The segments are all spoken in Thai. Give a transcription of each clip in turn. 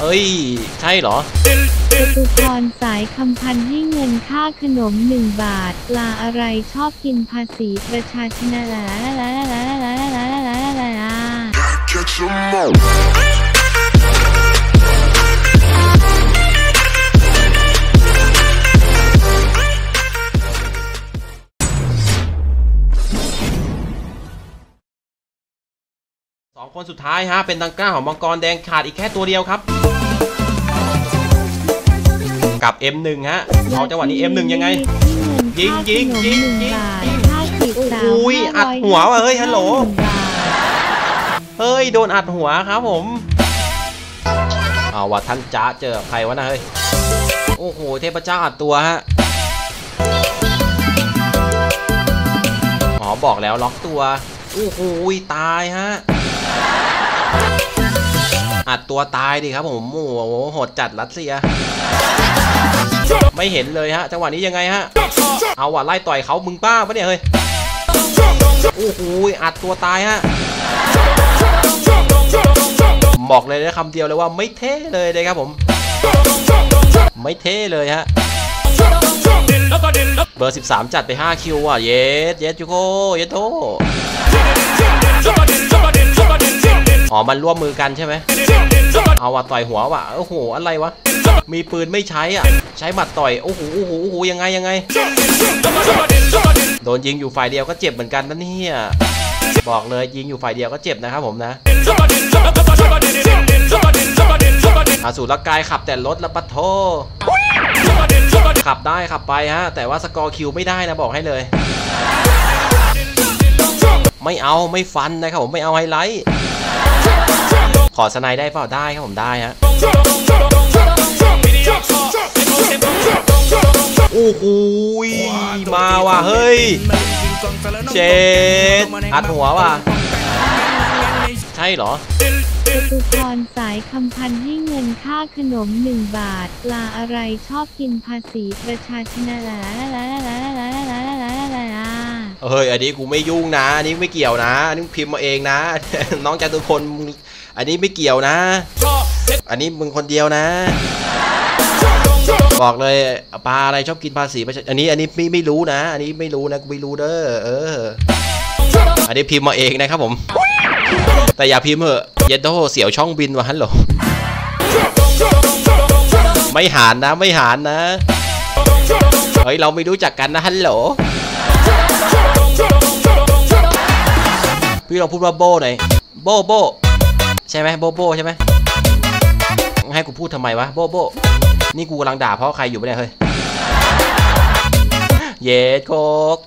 เอ้ยใช่เหรอจตุพรสายคำพันธ์ให้เงินค่าขนม1 บาทปลาอะไรชอบกินภาษีประชาชน2 คนสุดท้ายฮะเป็นตังก้าของมังกรแดงขาดอีกแค่ตัวเดียวครับกับ M1 ฮะเอาจังหวะนี้ M1 ยังไงยิงอุ้ยอัดหัวว่ะเฮ้ยฮัลโหลเฮ้ยโดนอัดหัวครับผมเอาว่ะท่านจ๊ะเจอใครวะนะเฮ้ยโอ้โหเทพเจ้าอัดตัวฮะหมอบอกแล้วล็อกตัวโอ้โหตายฮะอัดตัวตายดิครับผมโอ้โหโหดจัดรัสเซียไม่เห็นเลยฮะจังหวะนี้ยังไงฮะเอาว่ะไล่ต่อยเขามึงป้าปะเนี่ยเฮ้ยโอ้โหอัดตัวตายฮะบอกเลยนะคำเดียวเลยว่าไม่เท่เลยนะครับผมไม่เท่เลยฮะเบอร์13จัดไป5คิวอ่ะเยสเยสจูโกเยสโตอ๋อมันร่วมมือกันใช่ไหมเอาว่ะต่อยหัวว่ะโอ้โหอะไรวะมีปืนไม่ใช้อ่ะใช้หมัดต่อยโอ้โหโอ้โหโอ้โหยังไงโดนยิงอยู่ฝ่ายเดียวก็เจ็บเหมือนกันนะเนี่ยบอกเลยยิงอยู่ฝ่ายเดียวก็เจ็บนะครับผมนะอาสูรกายขับแต่รถละปะโทขับได้ขับไปฮะแต่ว่าสกอร์คิวไม่ได้นะบอกให้เลยไม่เอาไม่ฟันนะครับผมไม่เอาไฮไลท์ขอสไนได้เปล่าได้ครับผมได้ฮะโอ้โหมาว่ะเฮ้ยเจ็ดอัดหัวว่ะใช่เหรอจตุพรสายคำพันธ์ให้เงินค่าขนม1 บาทปลาอะไรชอบกินภาษีประชาชนเฮ้ยอันนี้กูไม่ยุ่งนะอันนี้ไม่เกี่ยวนะอันนี้พิมพ์มาเองนะน้องจตุพรอันนี้ไม่เกี่ยวนะอันนี้มึงคนเดียวนะบอกเลยปลาอะไรชอบกินภาษีประชาชนอันนี้ไม่รู้นะอันนี้ไม่รู้นะกูไม่รู้เด้ออันนี้พิมพ์มาเองนะครับผมแต่อย่าพิมพ์เหอะเย็ดโตเสียวช่องบินวะฮัลโหลไม่หานนะไม่หานนะเฮ้ยเราไม่รู้จักกันนะฮัลโหลพี่เราพูดว่าโบหน่อยโบใช่ไหมโบใช่ไหมให้กูพูดทำไมวะโบนี่กูกำลังด่าเพราะใครอยู่ปะเนี่ยเฮ้ยเย็ดโคก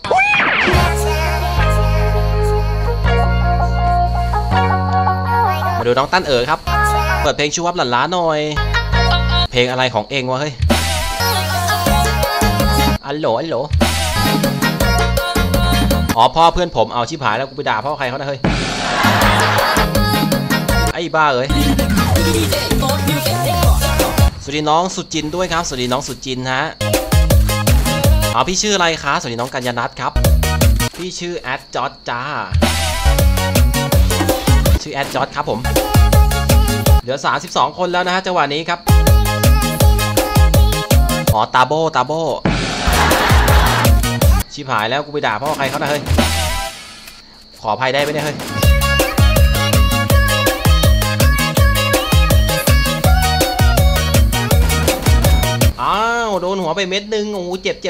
มาดูน้องตั้นเอ๋อครับเปิดเพลงชูวับหลั่นล้าหน่อยเพลงอะไรของเองวะเฮ้ยอัลโหลอ๋อพ่อเพื่อนผมเอาชิบหายแล้วกูไปด่าพ่อใครเขานะเฮ้ยไอ้บ้าเอ๋ยสวัสดีน้องสุจินด้วยครับสวัสดีน้องสุจินฮะเอาพี่ชื่ออะไรคะสวัสดีน้องกัญญาณัฐครับพี่ชื่อแอดจอร์จจ้าชื่อแอดจอร์จครับผมเหลือ32คนแล้วนะฮะจังหวะนี้ครับอ๋อตาโบชิบหายแล้วกูไปด่าพ่อใครเขานะเฮ้ยขออภัยได้ไหมเนี่ยเฮ้ยอ้าวโดนหัวไปเม็ดหนึ่งโอ้โหเจ็บเ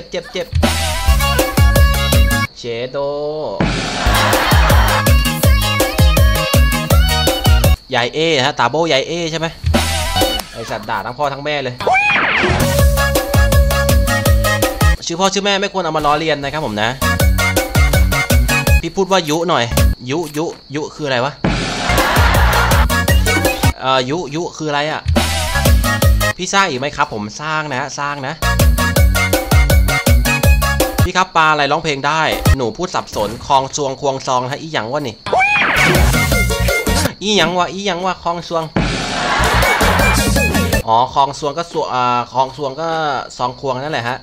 ชโดยายเอฮะตาโบยายเอใช่ไหมไอสัตว์ด่าทั้งพ่อทั้งแม่เลยชื่อพ่อชื่อแม่ไม่ควรเอามาล้อเลียนนะครับผมนะพี่พูดว่ายุหน่อยยุคืออะไรวะยุคืออะไรอ่ะพี่สร้างอีกไหมครับผมสร้างนะพี่ครับปลาอะไรร้องเพลงได้หนูพูดสับสนคลองซวงควงซองฮะอีหยังวะนี่อีหยังวะคลองซวงอ๋อคลองซวงก็คลองซวงก็ซองควงนั่นแหละฮะ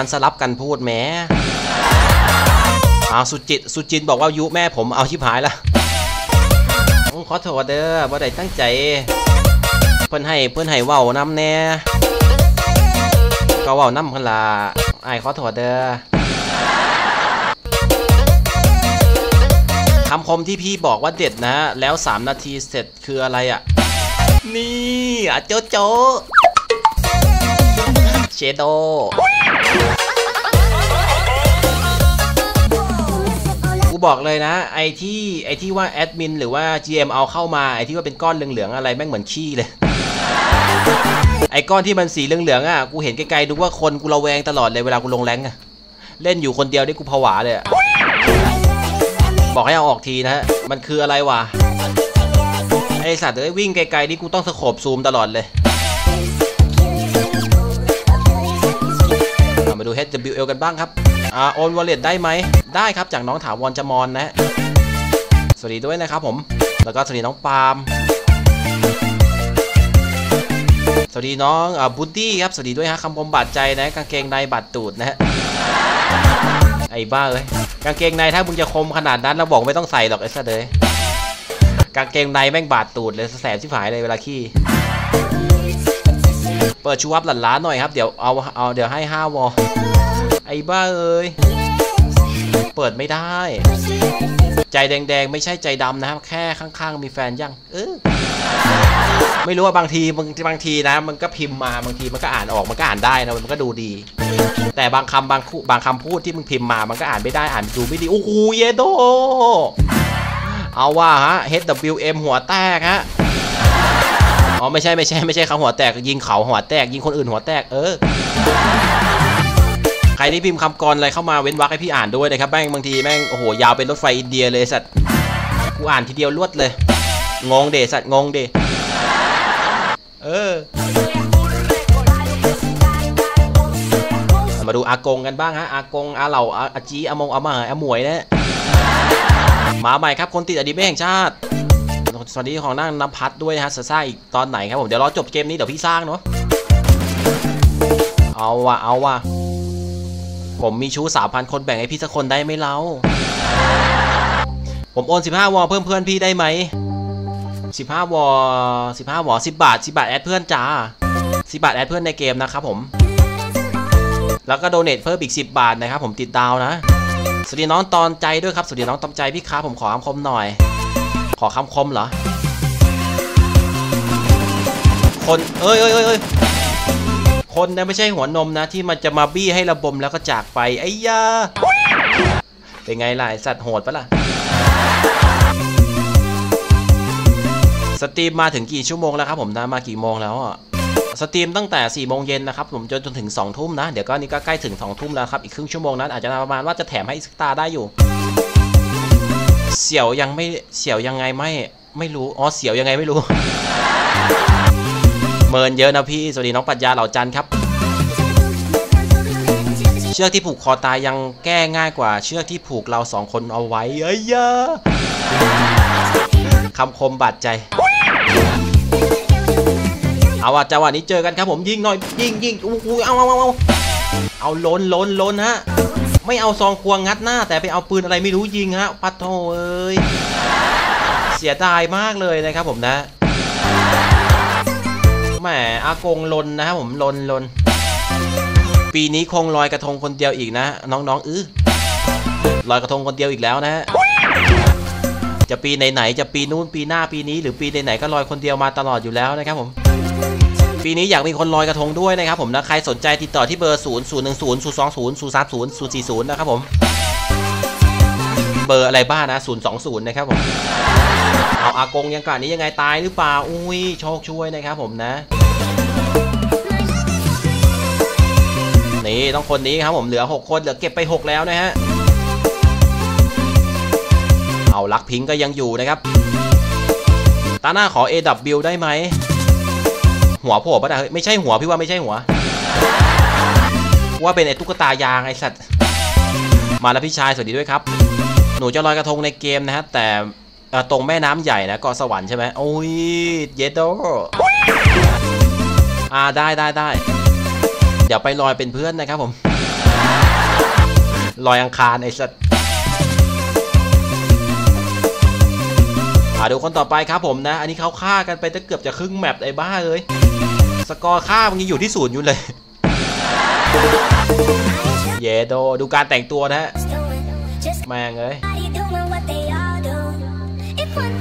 มันสลับกันพูดแหมอ้าวสุจินบอกว่ายุแม่ผมเอาชิบหายละขอโทษเด้อบ่ได้ตั้งใจ เพื่อนให้เว้าน้ำแน่ก็เว้าน้ำคนละไอ้ขอโทษเด้อคำคมที่พี่บอกว่าเด็ดนะแล้ว3นาทีเสร็จคืออะไรอ่ะนี่อ่ะโจโจเชโดกูบอกเลยนะไอที่ว่าแอดมินหรือว่า GM เอาเข้ามาไอที่ว่าเป็นก้อนเหลืองๆอะไรแม่งเหมือนขี้เลยไอก้อนที่มันสีเหลืองๆอ่ะกูเห็นไกลๆดูว่าคนกูระแวงตลอดเลยเวลากูลงแรงอ่ะเล่นอยู่คนเดียวนี่กูผวาเลยอ่ะบอกให้เอาออกทีนะฮะมันคืออะไรวะไอสัตว์เอ้ยวิ่งไกลๆนี่กูต้องสโคปซูมตลอดเลยมาดู HWL กันบ้างครับโอนวอลเล็ตได้ไหมได้ครับจากน้องถาวรจมรนะสวัสดีด้วยนะครับผมแล้วก็สวัสดีน้องปาล์มสวัสดีน้องบูตตี้ครับสวัสดีด้วยฮะคำคมบาดใจนะกางเกงในบาดตูดนะฮะไอ้บ้าเลยกางเกงในถ้ามึงจะคมขนาดนั้นเราบอกไม่ต้องใส่หรอกไอ้ซะเลยกางเกงในแม่งบาดตูดเลยแสบชิบหายเลยเวลาขี้เปิดชูวับหลั่นล้านหน่อยครับเดี๋ยวเดี๋ยวให้5 วอไอ้บ้าเอ้ยเปิดไม่ได้ใจแดงๆไม่ใช่ใจดำนะครับแค่ข้างๆมีแฟนยังไม่รู้ว่าบางทีนะมันก็พิมพ์มาบางทีมันก็อ่านออกมันก็อ่านได้นะมันก็ดูดีแต่บางคำบางคำพูดที่มึงพิมพ์มามันก็อ่านไม่ได้อ่านดูไม่ดีโอ้โหเยโดเอาว่าฮะ HWM หัวแตกฮะอ๋อไม่ใช่เขาหัวแตกยิงเขาหัวแตกยิงคนอื่นหัวแตกใครที่พิมพ์คำกรอะไรเข้ามาเว้นวรรคให้พี่อ่านด้วยนะครับแม่งบางทีแม่งโอ้โหยาวเป็นรถไฟอินเดียเลยสัตว์กูอ่านทีเดียวรวดเลยงงเดสัตว์งงเดมาดูอากงกันบ้างฮะอากงอาเหล่าอาจีอามงอามาอาหมวยนะมาใหม่ครับคนติดอดีตแห่งชาติสวัสดีของนั่งน้ำพัดด้วยนะฮะสร้างอีกตอนไหนครับผมเดี๋ยวรอจบเกมนี้เดี๋ยวพี่สร้างเนาะเอาว่ะผมมีชู้ 3,000 คนแบ่งให้พี่สักคนได้ไหมเล่าผมโอน15 วอเพิ่มเพื่อนพี่ได้ไหม15 วอ10 บาทแอดเพื่อนจ้า10 บาทแอดเพื่อนในเกมนะครับผมแล้วก็โดเนทเพิ่มอีก10 บาทนะครับผมติดดาวนะสวัสดีน้องตอนใจด้วยครับสวัสดีน้องตอนใจพี่ครับผมขอคำคมหน่อยขอคำคมเหรอคนเอ้ยคนนะไม่ใช่หัวนมนะที่มันจะมาบี้ให้ระบมแล้วก็จากไปไอ้ยาเป็นไงล่ะสัตว์โหดปะล่ะสตรีมมาถึงกี่ชั่วโมงแล้วครับผมนะมากี่โมงแล้วอ่ะสตรีมตั้งแต่4 โมงเย็นนะครับผมจนถึง2 ทุ่มนะเดี๋ยวก็นี่ก็ใกล้ถึง2 ทุ่มแล้วครับอีกครึ่งชั่วโมงนั้นอาจจะประมาณว่าจะแถมให้อีกสักตาได้อยู่เสี่ยวยังไงไม่รู้อ๋อเสี่ยวยังไงไม่รู้เมินเยอะนะพี่สวัสดีน้องปรัชญาเหล่าจันทร์ครับเชือกที่ผูกคอตายยังแก้ง่ายกว่าเชือกที่ผูกเรา2 คนเอาไว้เอ้ยยะคำคมบาดใจเอาว่าจังหวะนี้เจอกันครับผมยิงหน่อยยิงเอาล้นฮะไม่เอาซองควงงัดหน้าแต่ไปเอาปืนอะไรไม่รู้ยิงฮะปัดโถเอ้ยเสียดายมากเลยนะครับผมนะแหมอากงล้นนะครับผมล้นปีนี้คงลอยกระทงคนเดียวอีกนะน้องๆลอยกระทงคนเดียวอีกแล้วนะฮะจะปีไหนๆจะปีนู้นปีหน้าปีนี้หรือปีไหนๆก็ลอยคนเดียวมาตลอดอยู่แล้วนะครับผมปีนี้อยากมีคนลอยกระทงด้วยนะครับผมนะใครสนใจติดต่อที่เบอร์0 0 1 0 0 2 0 0 3 0 0 4 0นะครับผมเบอร์อะไรบ้านะ020นะครับผมเอาอากงยังกะนี้ยังไงตายหรือเปล่าอุ้ยโชคช่วยนะครับผมนะนี่ต้องคนนี้ครับผมเหลือ6 คนเหลือเก็บไป6แล้วนะฮะเอาลักพิงก็ยังอยู่นะครับตาหน้าขอ AW ได้ไหมหัวโผล่ปะนะไม่ใช่หัวพี่ว่าไม่ใช่หัวว่าเป็นไอ้ตุ๊กตายางไอ้สัตว์มาแล้วพี่ชายสวัสดีด้วยครับหนูจะลอยกระทงในเกมนะฮะแต่ตรงแม่น้ำใหญ่นะเกาะสวรรค์ใช่ไหมโอ้ยเยโดได้เดี๋ยวไปลอยเป็นเพื่อนนะครับผมลอยอังคารไอ้สัตว์ เดี๋ยวคนต่อไปครับผมนะอันนี้เขาฆ่ากันไปตั้งเกือบจะครึ่งแมปไอ้บ้าเลยสกอร์ฆ่ามันยังอยู่ที่ศูนย์อยู่เลยเยโดดูการแต่งตัวนะฮะแม่งเลย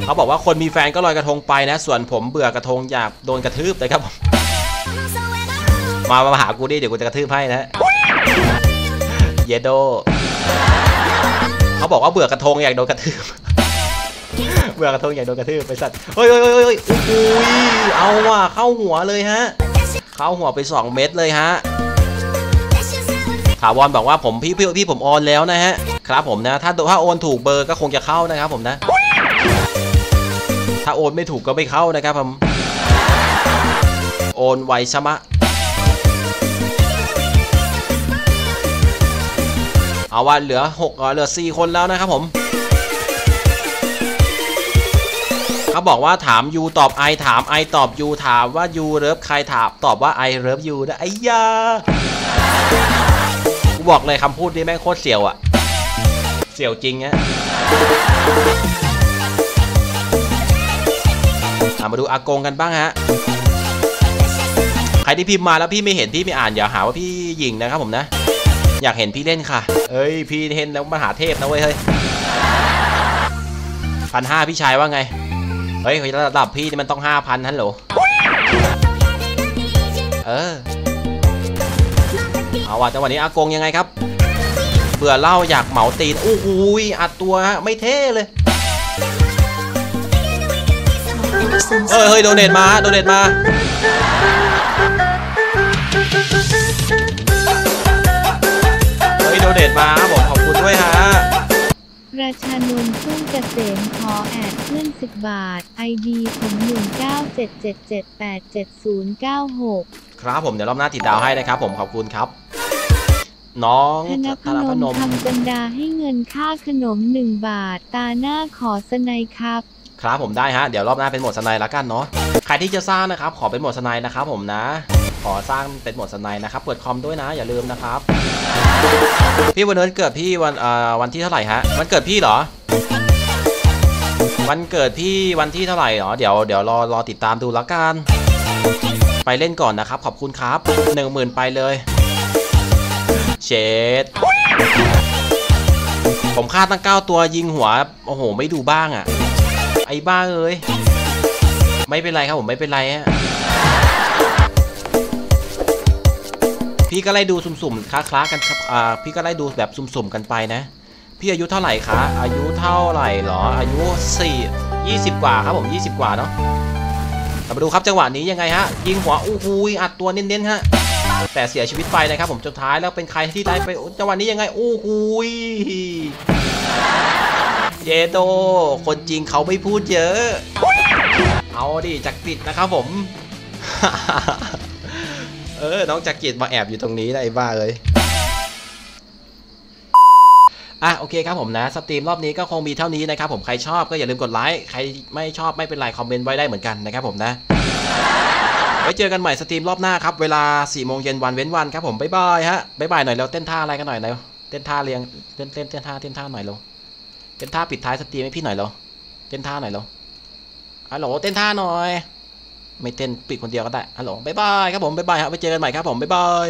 เขาบอกว่าคนมีแฟนก็ลอยกระทงไปนะส่วนผมเบื่อกระทงอยากโดนกระทืบเลยครับผมมาหากูดิเดี๋ยวกูจะกระทืบให้นะฮะเยโดเขาบอกว่าเบื่อกระทงอยากโดนกระทืบเบื่อกระทงอยากโดนกระทืบไปสัตว์เฮ้ยเอาว่ะเข้าหัวเลยฮะเข้าหัวไป2เม็ดเลยฮะถาวรบอกว่าผมพี่ผมออนแล้วนะฮะครับผมนะถ้าโอนถูกเบอร์ก็คงจะเข้านะครับผมนะถ้าโอนไม่ถูกก็ไม่เข้านะครับผมโอนไวชะมะเอาว่าเหลือ6เหลือ4คนแล้วนะครับผมเขาบอกว่าถาม U ตอบ I ถาม I ตอบ U ถามว่า U เลิฟใครถามตอบว่า I เลิฟ U นะไอ้ยากูบอกเลยคำพูดนี้แม่งโคตรเสี่ยวอะเสี่ยวจริงฮะมาดูอากงกันบ้างฮะใครที่พิมพ์มาแล้วพี่ไม่เห็นพี่ไม่อ่านอย่าหาว่าพี่หยิ่งนะครับผมนะอยากเห็นพี่เล่นค่ะเอ้ยพี่เห็นแล้วมหาเทพนะเว้ยเฮ้ย1,500พี่ชายว่าไงเฮ้ยระดับพี่มันต้อง 5,000 ฮัลโหลเอาว่ะจังหวะนี้อากงยังไงครับเบื่อเหล้าอยากเหมาตีนอู้หูยอัดตัวฮะไม่เท่เลยเฮ้ยโดเนทมาโดเนทมาเฮ้ยโดเนทมาบอกขอบคุณด้วยฮะราชานนท์ พุ่มเกษมขอแอดเพื่อน10 บาท ID ผม1977787096ครับผมเดี๋ยวรอบหน้าติดดาวให้นะครับผมขอบคุณครับน้องธนพนมทำจันดาให้เงินค่าขนม1 บาทตาหน้าขอสไนครับครับผมได้ฮะเดี๋ยวรอบหน้าเป็นหมวดสไนละกันเนาะใครที่จะสร้างนะครับขอเป็นหมวดสไนนะครับผมนะขอสร้างเป็นหมวดสไนนะครับเปิดคอมด้วยนะอย่าลืมนะครับพี่วันเกิดพี่วันที่เท่าไหร่ฮะวันเกิดพี่เหรอวันเกิดพี่วันที่เท่าไหร่เหรอเดี๋ยวรอติดตามดูละกันไปเล่นก่อนนะครับขอบคุณครับ 10,000 ไปเลยเชดผมฆ่าตั้ง9ตัวยิงหัวโอ้โหไม่ดูบ้างอ่ะไอ้บ้าเอ้ยไม่เป็นไรครับผมไม่เป็นไรฮะพี่ก็ไล่ดูสุ่มๆคล้าๆกันครับพี่ก็ไล่ดูแบบสุ่มๆกันไปนะพี่อายุเท่าไหร่คะอายุเท่าไหร่หรออายุ20กว่าครับผม20กว่าเนาะมาดูครับจังหวะนี้ยังไงฮะยิงหัวอู้หูยอัดตัวเน้นๆฮะแต่เสียชีวิตไปนะครับผมจนท้ายแล้วเป็นใครที่ได้ไปจังหวะนี้ยังไงอู้หูยเยโตคนจริงเขาไม่พูดเยอะเอาดิจักริดนะครับผม น้องจักริดมาแอบอยู่ตรงนี้นะไอ้บ้าเลยอ่ะโอเคครับผมนะสตรีมรอบนี้ก็คงมีเท่านี้นะครับผมใครชอบก็อย่าลืมกดไลค์ใครไม่ชอบไม่เป็นไรคอมเมนต์ไว้ได้เหมือนกันนะครับผมนะ ไว้เจอกันใหม่สตรีมรอบหน้าครับเวลา 16:00 วันเว้นวันครับผมบ๊ายบายฮะบ๊ายบายหน่อยแล้วเต้นท่าอะไรกันหน่อยแล้วเต้นท่าเรียงเต้นท่าหน่อยลงเต้นท่าปิดท้ายสตรีมให้พี่หน่อยเหรอเต้นท่าหน่อยเหรอฮัลโหลเต้นท่าหน่อยไม่เต้นปิดคนเดียวก็ได้ฮัลโหลบ๊ายบายครับผมบ๊ายบายครับไปเจอกันใหม่ครับผมบ๊ายบาย